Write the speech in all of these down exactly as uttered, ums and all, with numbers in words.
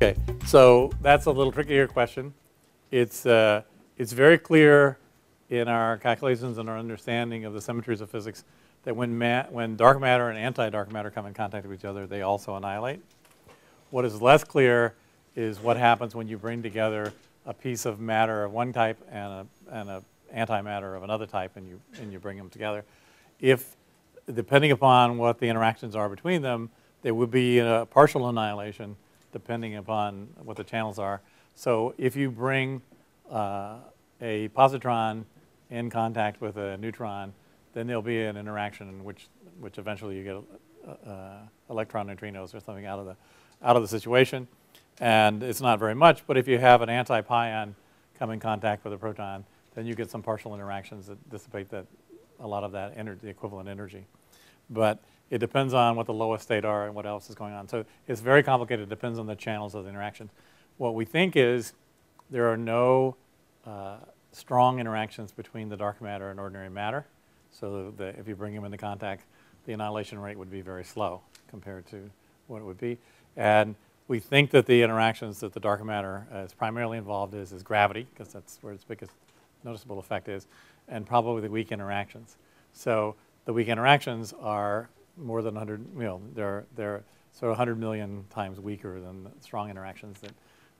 Okay, so that's a little trickier question. It's, uh, it's very clear in our calculations and our understanding of the symmetries of physics that when, ma when dark matter and anti-dark matter come in contact with each other, they also annihilate. What is less clear is what happens when you bring together a piece of matter of one type and a, and a antimatter of another type, and you, and you bring them together. If, depending upon what the interactions are between them, there would be a partial annihilation depending upon what the channels are. So if you bring uh, a positron in contact with a neutron, then there'll be an interaction in which, which eventually you get uh, electron neutrinos or something out of the, out of the situation. And it's not very much, but if you have an anti-pion come in contact with a proton, then you get some partial interactions that dissipate that, a lot of that energy, the equivalent energy. But it depends on what the lowest state are and what else is going on. So it's very complicated. It depends on the channels of the interactions. What we think is there are no uh, strong interactions between the dark matter and ordinary matter. So the, the, if you bring them into contact, the annihilation rate would be very slow compared to what it would be. And we think that the interactions that the dark matter uh, is primarily involved is, is gravity, because that's where its biggest noticeable effect is, and probably the weak interactions. So the weak interactions are more than one hundred, you know, they're, they're sort of one hundred million times weaker than the strong interactions that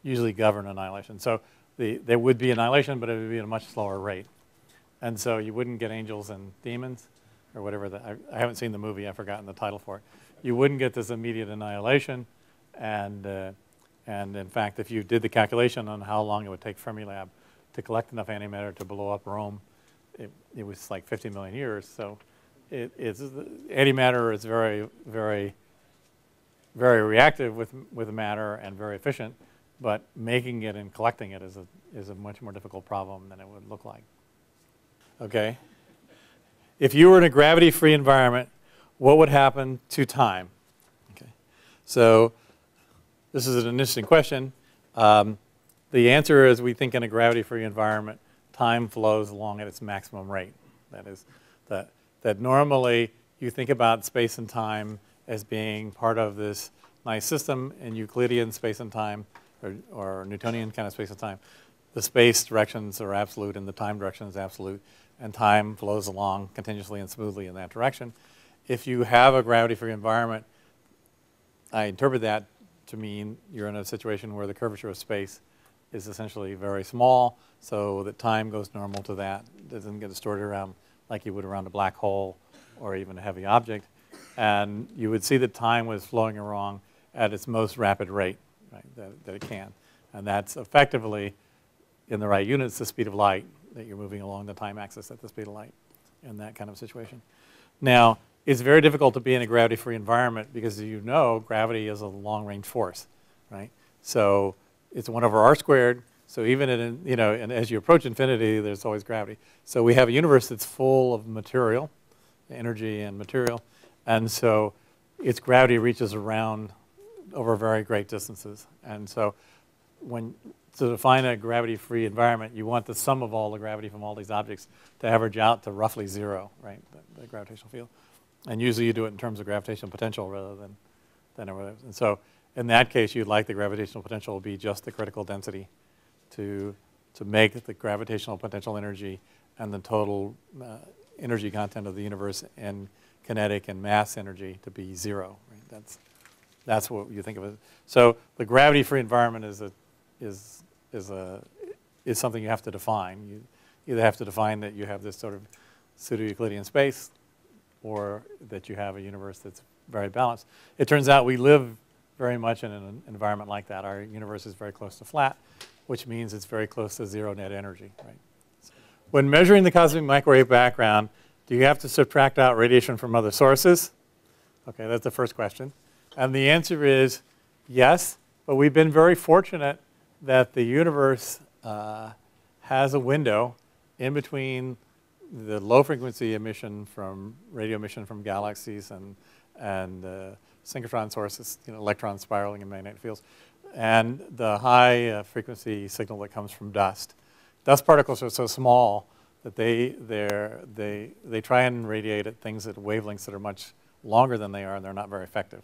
usually govern annihilation. So the, there would be annihilation, but it would be at a much slower rate. And so you wouldn't get angels and demons or whatever. The, I, I haven't seen the movie. I've forgotten the title for it. You wouldn't get this immediate annihilation. And, uh, and in fact, if you did the calculation on how long it would take Fermilab to collect enough antimatter to blow up Rome, it, it was like fifty million years. So it, it's, antimatter is very, very, very reactive with, with matter and very efficient. But making it and collecting it is a, is a much more difficult problem than it would look like. Okay. If you were in a gravity-free environment, what would happen to time? Okay. So this is an interesting question. Um, The answer is we think in a gravity-free environment, time flows along at its maximum rate. That is, that, that normally you think about space and time as being part of this nice system in Euclidean space and time, or, or Newtonian kind of space and time. The space directions are absolute and the time direction is absolute, and time flows along continuously and smoothly in that direction. If you have a gravity-free environment, I interpret that to mean you're in a situation where the curvature of space is essentially very small, so that time goes normal to that. It doesn't get distorted around like you would around a black hole or even a heavy object. And you would see that time was flowing along at its most rapid rate, right, that, that it can. And that's effectively, in the right units, the speed of light, that you're moving along the time axis at the speed of light in that kind of situation. Now, it's very difficult to be in a gravity-free environment because, as you know, gravity is a long-range force, right? So it's one over r squared, so even in, you know, and as you approach infinity, there's always gravity. So we have a universe that's full of material, energy and material, and so its gravity reaches around over very great distances. And so when, to define a gravity-free environment, you want the sum of all the gravity from all these objects to average out to roughly zero, right, the, the gravitational field. And usually you do it in terms of gravitational potential rather than, than whatever. And so in that case, you'd like the gravitational potential to be just the critical density to, to make the gravitational potential energy and the total uh, energy content of the universe and kinetic and mass energy to be zero. Right? That's, that's what you think of it. So the gravity-free environment is, a, is, is, a, is something you have to define. You either have to define that you have this sort of pseudo-Euclidean space or that you have a universe that's very balanced. It turns out we live very much in an environment like that. Our universe is very close to flat, which means it's very close to zero net energy, right? So when measuring the cosmic microwave background, do you have to subtract out radiation from other sources? Okay, that's the first question. And the answer is yes, but we've been very fortunate that the universe uh, has a window in between the low frequency emission from, radio emission from galaxies and, and uh, synchrotron sources, you know, electrons spiraling in magnetic fields, and the high uh, frequency signal that comes from dust. Dust particles are so small that they, they, they try and radiate at things at wavelengths that are much longer than they are, and they're not very effective.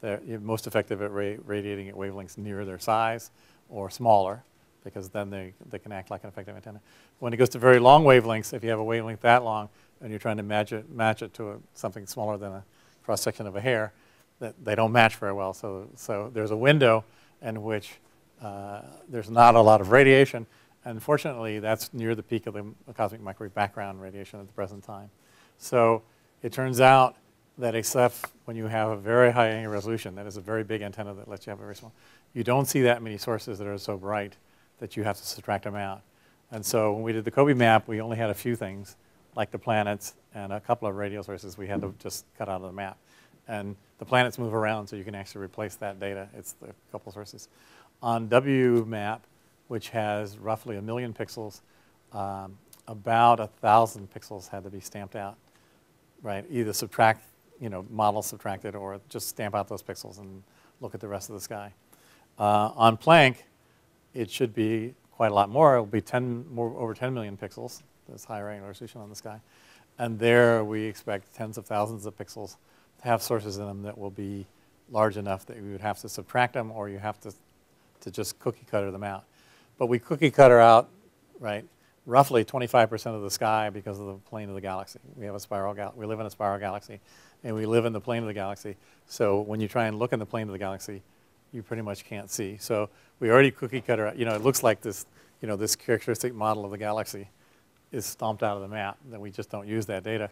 they're most effective at ra radiating at wavelengths near their size or smaller, because then they, they can act like an effective antenna. When it goes to very long wavelengths, if you have a wavelength that long and you're trying to match it, match it to a, something smaller than a cross-section of a hair, that they don't match very well. So, so there's a window in which uh, there's not a lot of radiation. Unfortunately, that's near the peak of the cosmic microwave background radiation at the present time. So it turns out that except when you have a very high angular resolution, that is a very big antenna that lets you have a very small, you don't see that many sources that are so bright that you have to subtract them out. And so when we did the COBE map, we only had a few things, like the planets and a couple of radio sources we had to just cut out of the map. And the planets move around, so you can actually replace that data. It's the couple sources. On W map, which has roughly a million pixels, um, about a thousand pixels had to be stamped out, right? Either subtract, you know, model subtracted, or just stamp out those pixels and look at the rest of the sky. Uh, on Planck, it should be quite a lot more. It'll be ten, more, over ten million pixels. There's higher angular resolution on the sky, and there we expect tens of thousands of pixels to have sources in them that will be large enough that we would have to subtract them, or you have to to just cookie cutter them out. But we cookie cutter out, right, roughly twenty-five percent of the sky because of the plane of the galaxy. We have a spiral gal we live in a spiral galaxy, and we live in the plane of the galaxy. So when you try and look in the plane of the galaxy, you pretty much can't see. So we already cookie cutter out. You know, it looks like this, you know, this characteristic model of the galaxy is stomped out of the map, that we just don't use that data,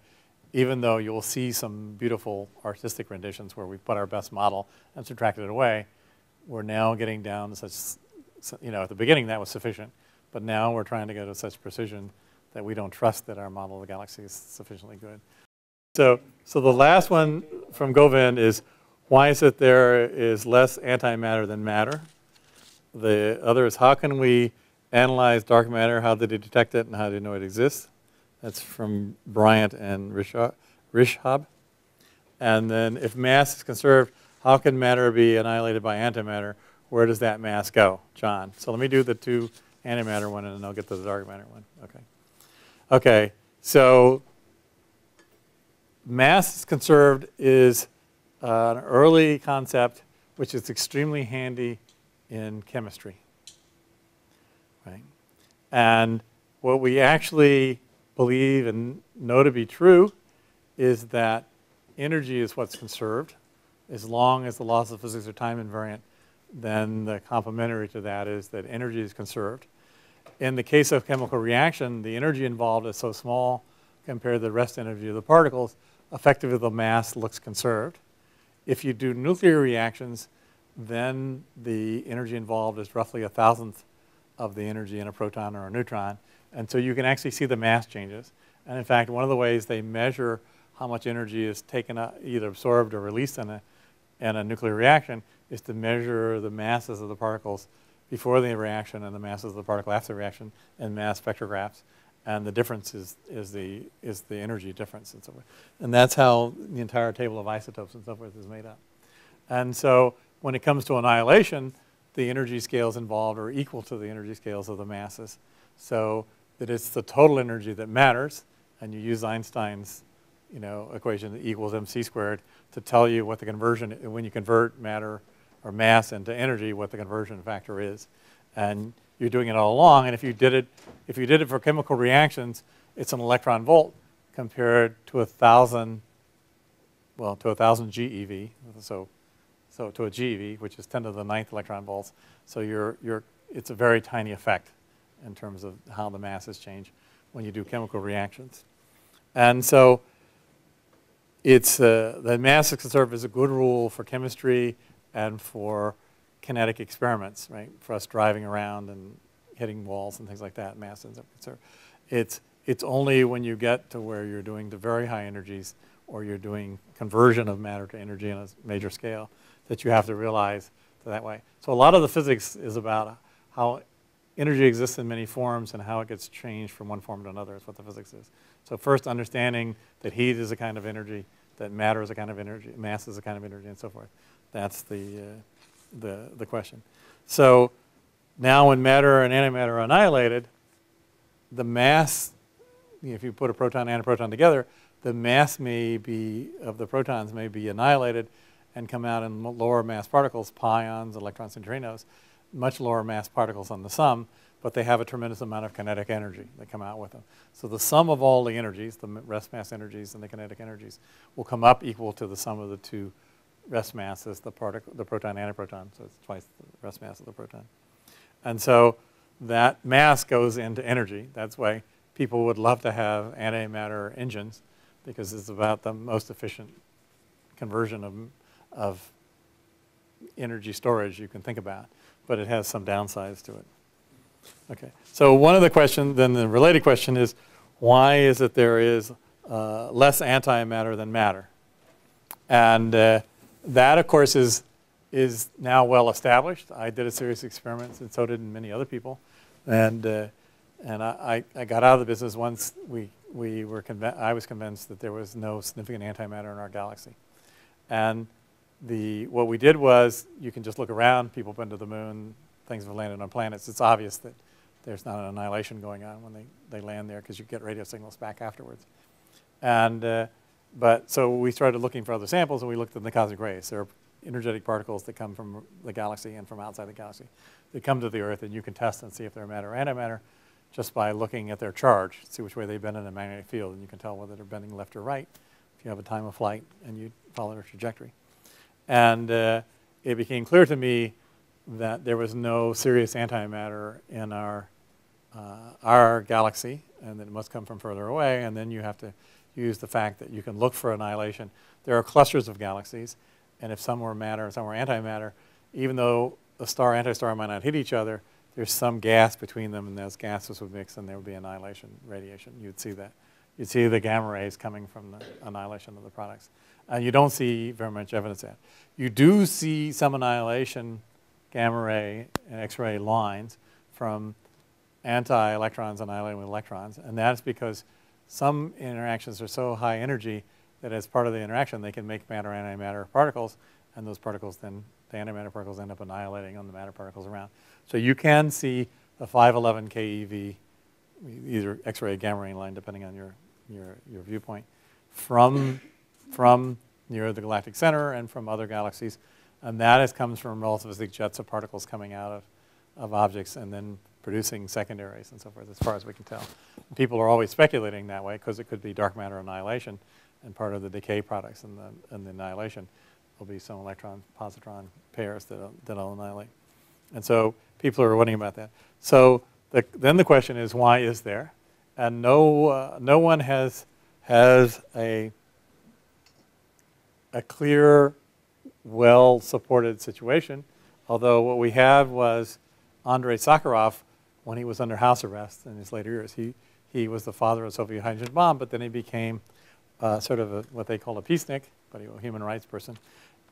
even though you'll see some beautiful artistic renditions where we put our best model and subtracted it away. We're now getting down to such, So, you know, at the beginning that was sufficient, but now we're trying to go to such precision that we don't trust that our model of the galaxy is sufficiently good. So, so the last one from Govind is, why is it there is less antimatter than matter? The other is, how can we analyze dark matter? How did they detect it, and how do they know it exists? That's from Bryant and Rishab. And then, if mass is conserved, how can matter be annihilated by antimatter? Where does that mass go, John? So let me do the two antimatter one, and then I'll get to the dark matter one. Okay. Okay. So mass conserved is uh, an early concept, which is extremely handy in chemistry, right? And what we actually believe and know to be true is that energy is what's conserved. As long as the laws of physics are time invariant, then the complementary to that is that energy is conserved. In the case of chemical reaction, the energy involved is so small compared to the rest energy of the particles, effectively the mass looks conserved. If you do nuclear reactions, then the energy involved is roughly a thousandth of the energy in a proton or a neutron. And so you can actually see the mass changes. And in fact, one of the ways they measure how much energy is taken up, either absorbed or released in a, in a nuclear reaction, is to measure the masses of the particles before the reaction and the masses of the particle after the reaction in mass spectrographs, and the difference is, is, the, is the energy difference and so forth. And that's how the entire table of isotopes and so forth is made up. And so when it comes to annihilation, the energy scales involved are equal to the energy scales of the masses, so that it's the total energy that matters, and you use Einstein's you know, equation that equals mc squared to tell you what the conversion, when you convert matter or mass into energy, what the conversion factor is. And you're doing it all along, and if you did it, if you did it for chemical reactions, it's an electron volt compared to a thousand, well, to a thousand GeV, so, so to a GeV, which is ten to the ninth electron volts. So you're, you're, it's a very tiny effect in terms of how the masses change when you do chemical reactions. And so it's, uh, the mass conserved is a good rule for chemistry and for kinetic experiments, right? For us driving around and hitting walls and things like that, mass ends up conserved. It's, it's only when you get to where you're doing the very high energies, or you're doing conversion of matter to energy on a major scale, that you have to realize that way. So a lot of the physics is about how energy exists in many forms and how it gets changed from one form to another is what the physics is. So first, understanding that heat is a kind of energy, that matter is a kind of energy, mass is a kind of energy, and so forth. That's the, uh, the, the question. So now when matter and antimatter are annihilated, the mass, if you put a proton and a proton together, the mass may be, of the protons may be annihilated, and come out in lower mass particles, pions, electrons, neutrinos, much lower mass particles on the sum, but they have a tremendous amount of kinetic energy that come out with them. So the sum of all the energies, the rest mass energies and the kinetic energies, will come up equal to the sum of the two rest masses, the particle, the proton and antiproton, so it's twice the rest mass of the proton. And so that mass goes into energy. That's why people would love to have antimatter engines, because it's about the most efficient conversion of, of energy storage you can think about. But it has some downsides to it. Okay, so one of the questions, then the related question is, why is it there is uh, less antimatter than matter? And uh, that, of course, is, is now well established. I did a series of experiments, and so did many other people. And, uh, and I, I got out of the business once we, we were conv- I was convinced that there was no significant antimatter in our galaxy. And the, what we did was, you can just look around, people have been to the moon, things have landed on planets. It's obvious that there's not an annihilation going on when they, they land there, because you get radio signals back afterwards. And, uh, but, so we started looking for other samples, and we looked at the cosmic rays. There are energetic particles that come from the galaxy and from outside the galaxy. They come to the Earth, and you can test and see if they're matter or antimatter just by looking at their charge, see which way they bend in a magnetic field, and you can tell whether they're bending left or right if you have a time of flight and you follow their trajectory. And uh, it became clear to me that there was no serious antimatter in our, uh, our galaxy, and that it must come from further away. And then you have to use the fact that you can look for annihilation. There are clusters of galaxies, and if some were matter and some were antimatter, even though a star and antistar might not hit each other, there's some gas between them, and those gases would mix, and there would be annihilation radiation. You'd see that. You'd see the gamma rays coming from the annihilation of the products. And you don't see very much evidence of that. You do see some annihilation, gamma ray and X-ray lines from anti-electrons annihilating with electrons. And that's because some interactions are so high energy that as part of the interaction, they can make matter antimatter particles. And those particles then, the antimatter particles end up annihilating on the matter particles around. So you can see a five eleven K E V, either X-ray or gamma ray line, depending on your, your, your viewpoint, from from near the galactic center and from other galaxies. And that is, comes from relativistic jets of particles coming out of, of objects and then producing secondaries and so forth, as far as we can tell. And people are always speculating that way, because it could be dark matter annihilation, and part of the decay products and the, and the annihilation will be some electron-positron pairs that that'll annihilate. And so people are wondering about that. So the, then the question is, why is there? And no, uh, no one has, has a... a clear, well-supported situation, although what we have was Andrei Sakharov, when he was under house arrest in his later years. He, he was the father of the Soviet hydrogen bomb, but then he became uh, sort of a, what they call a peacenik, but he was a human rights person,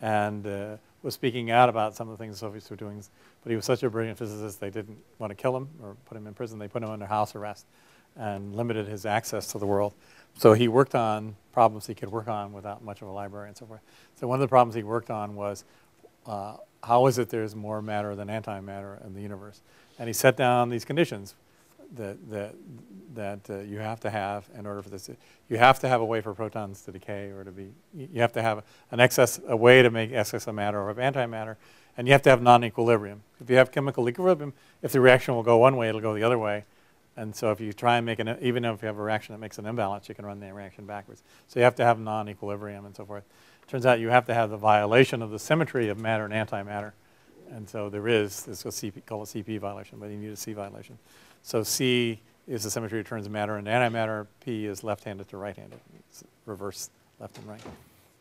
and uh, was speaking out about some of the things the Soviets were doing. But he was such a brilliant physicist, they didn't want to kill him or put him in prison. They put him under house arrest and limited his access to the world. So he worked on problems he could work on without much of a library and so forth. So one of the problems he worked on was, uh, how is it there's more matter than antimatter in the universe? And he set down these conditions that, that, that uh, you have to have in order for this. You have to have a way for protons to decay or to be, you have to have an excess, a way to make excess of matter or of antimatter, and you have to have non-equilibrium. If you have chemical equilibrium, if the reaction will go one way, it'll go the other way. And so if you try and make an, even if you have a reaction that makes an imbalance, you can run the reaction backwards. So you have to have non-equilibrium and so forth. Turns out you have to have the violation of the symmetry of matter and antimatter. And so there is, it's called a C P violation, but you need a C violation. So C is the symmetry that turns matter into antimatter. P is left-handed to right-handed. It's reverse left and right.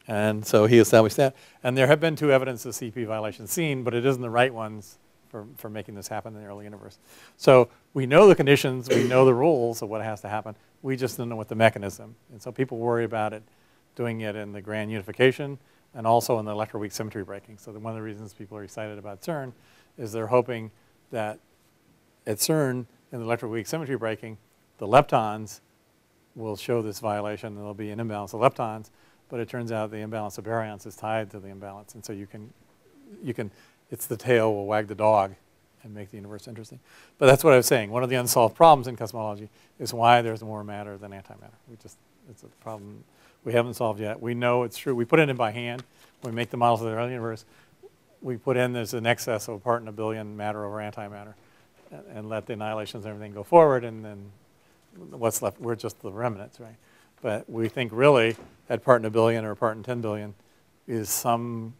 And so he established that. And there have been two evidences of C P violations seen, but it isn't the right ones for, for making this happen in the early universe. So we know the conditions, we know the rules of what has to happen, we just don't know what the mechanism. And so people worry about it, doing it in the grand unification and also in the electroweak symmetry breaking. So the, one of the reasons people are excited about CERN is they're hoping that at CERN, in the electroweak symmetry breaking, the leptons will show this violation and there'll be an imbalance of leptons, but it turns out the imbalance of baryons is tied to the imbalance, and so you can, you can it's the tail will wag the dog and make the universe interesting. But that's what I was saying. One of the unsolved problems in cosmology is why there's more matter than antimatter. We just, it's a problem we haven't solved yet. We know it's true. We put it in by hand. When we make the models of the universe, we put in there's an excess of a part in a billion matter over antimatter, and, and let the annihilations and everything go forward, and then what's left, we're just the remnants, right? But we think really that part in a billion or a part in ten billion is some,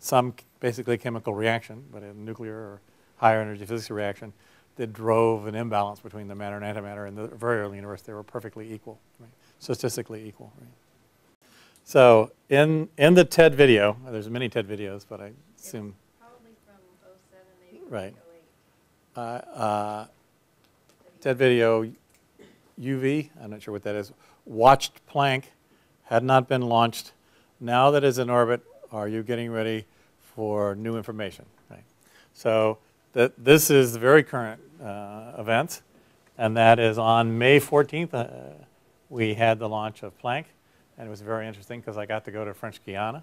some basically chemical reaction, but a nuclear or higher energy physics reaction that drove an imbalance between the matter and antimatter. In the very early universe, they were perfectly equal, right? Statistically equal, right? So in, in the TED video, there's many TED videos, but I assume. Probably from oh seven, maybe right. oh eight. Uh, uh, TED video U V, I'm not sure what that is, watched Planck, had not been launched. Now that it's in orbit, are you getting ready for new information, right? So that this is very current uh, events, and that is on May fourteenth, uh, we had the launch of Planck. And it was very interesting because I got to go to French Guiana,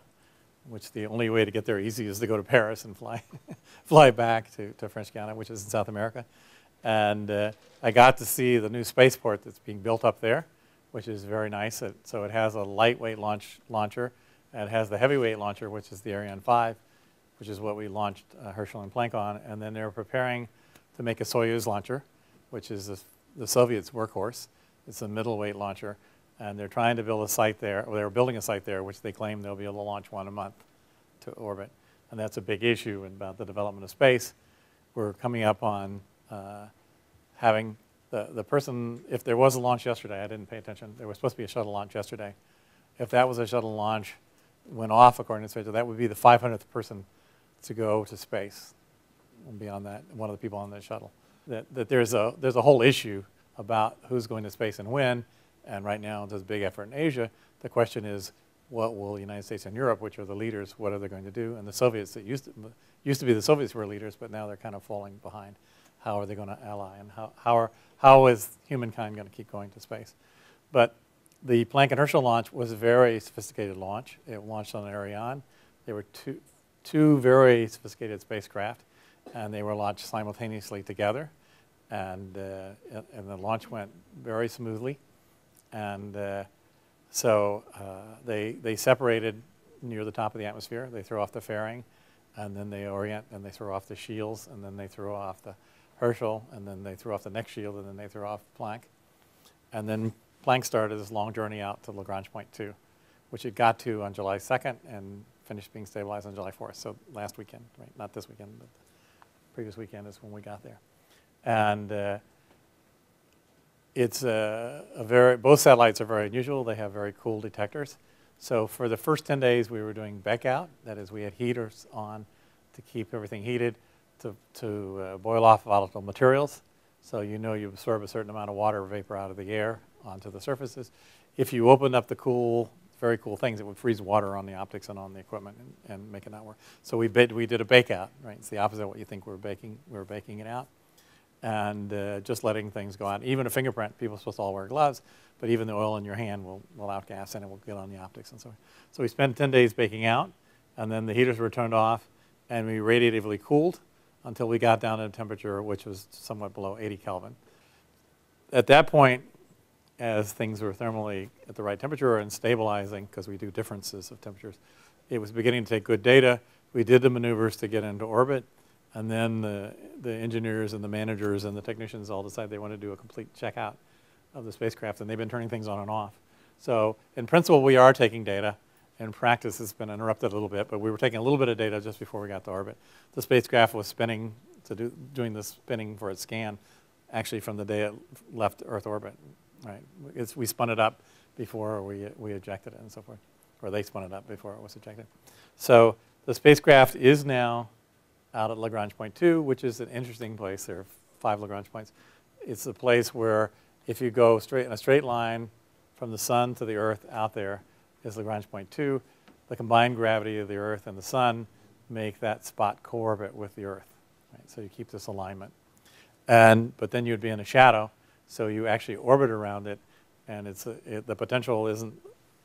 which the only way to get there easy is to go to Paris and fly, fly back to, to French Guiana, which is in South America. And uh, I got to see the new spaceport that's being built up there, which is very nice. It, so it has a lightweight launch launcher, and it has the heavyweight launcher, which is the Ariane five, which is what we launched uh, Herschel and Planck on. And then they're preparing to make a Soyuz launcher, which is the, the Soviets' workhorse. It's a middleweight launcher. And they're trying to build a site there, or they're building a site there, which they claim they'll be able to launch one a month to orbit. And that's a big issue about the development of space. We're coming up on uh, having the, the person, if there was a launch yesterday, I didn't pay attention. There was supposed to be a shuttle launch yesterday. If that was a shuttle launch, went off according to schedule, that would be the five hundredth person to go to space and beyond that, one of the people on the shuttle. That, that there's, a, there's a whole issue about who's going to space and when. And right now, there's a big effort in Asia. The question is, what will the United States and Europe, which are the leaders, what are they going to do? And the Soviets that used to, used to be the Soviets were leaders, but now they're kind of falling behind. How are they going to ally? And how, how, are, how is humankind going to keep going to space? But the Planck and Herschel launch was a very sophisticated launch. It launched on Ariane. There were two, two very sophisticated spacecraft, and they were launched simultaneously together. And, uh, and the launch went very smoothly. And uh, so uh, they, they separated near the top of the atmosphere. They throw off the fairing, and then they orient, and they throw off the shields, and then they throw off the Herschel, and then they throw off the next shield, and then they throw off Planck. And then Planck started this long journey out to Lagrange Point two, which it got to on July second and finished being stabilized on July fourth. So last weekend, right? Not this weekend, but the previous weekend is when we got there. And uh, It's a, a very, both satellites are very unusual. They have very cool detectors. So for the first ten days, we were doing back out. That is, we had heaters on to keep everything heated, to, to uh, boil off volatile materials. So you know you absorb a certain amount of water vapor out of the air onto the surfaces. If you opened up the cool, very cool things, it would freeze water on the optics and on the equipment and, and make it not work. So we, bit, we did a bake out, right? It's the opposite of what you think we're baking. We were baking it out. And uh, just letting things go out. Even a fingerprint, people are supposed to all wear gloves, but even the oil in your hand will, will outgas and it will get on the optics and so on. So we spent ten days baking out, and then the heaters were turned off, and we radiatively cooled until we got down to a temperature which was somewhat below eighty Kelvin. At that point, as things were thermally at the right temperature and stabilizing, because we do differences of temperatures, it was beginning to take good data. We did the maneuvers to get into orbit. And then the, the engineers and the managers and the technicians all decide they want to do a complete checkout of the spacecraft, and they've been turning things on and off. So in principle, we are taking data. In practice, it's been interrupted a little bit, but we were taking a little bit of data just before we got to orbit. The spacecraft was spinning, to do, doing the spinning for its scan, actually from the day it left Earth orbit, right? It's, we spun it up before we, we ejected it and so forth, or they spun it up before it was ejected. So the spacecraft is now out at Lagrange Point two, which is an interesting place. There are five Lagrange points. It's a place where if you go straight in a straight line from the sun to the Earth, out there is Lagrange Point two. The combined gravity of the Earth and the sun make that spot co-orbit with the Earth, right? So you keep this alignment. And, but then you'd be in a shadow, so you actually orbit around it, and it's a, it, the potential isn't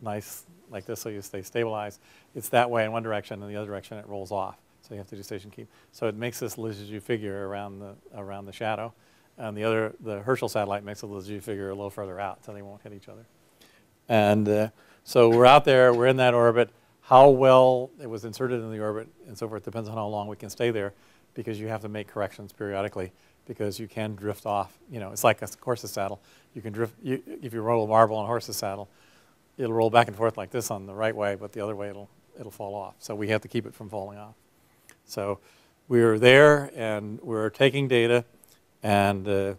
nice like this, so you stay stabilized. It's that way in one direction, and the other direction it rolls off. So you have to do station keep. So it makes this Lagrange figure around the, around the shadow. And the other, the Herschel satellite makes a Lagrange figure a little further out, so they won't hit each other. And uh, so we're out there, we're in that orbit. How well it was inserted in the orbit and so forth depends on how long we can stay there, because you have to make corrections periodically, because you can drift off. You know, it's like a horse's saddle. You can drift, you, if you roll a marble on a horse's saddle, it'll roll back and forth like this on the right way, but the other way it'll, it'll fall off. So we have to keep it from falling off. So we were there and we were taking data, and uh,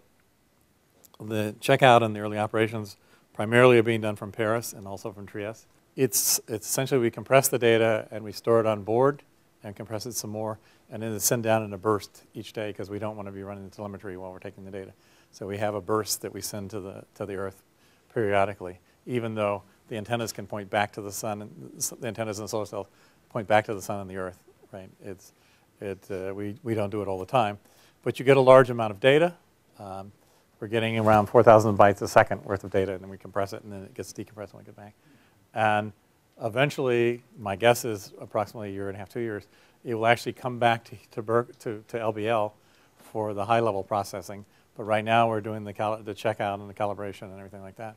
the checkout and the early operations primarily are being done from Paris and also from Trieste. It's, it's essentially we compress the data and we store it on board and compress it some more, and then it's sent down in a burst each day, because we don't want to be running the telemetry while we're taking the data. So we have a burst that we send to the, to the Earth periodically, even though the antennas can point back to the sun, and the antennas in the solar cell point back to the sun and the Earth, right? It's, it, uh, we, we don't do it all the time. But you get a large amount of data. Um, we're getting around four thousand bytes a second worth of data, and then we compress it, and then it gets decompressed when we get back. And eventually, my guess is approximately a year and a half, two years, it will actually come back to, to, Berk, to, to L B L for the high-level processing. But right now, we're doing the, the checkout and the calibration and everything like that.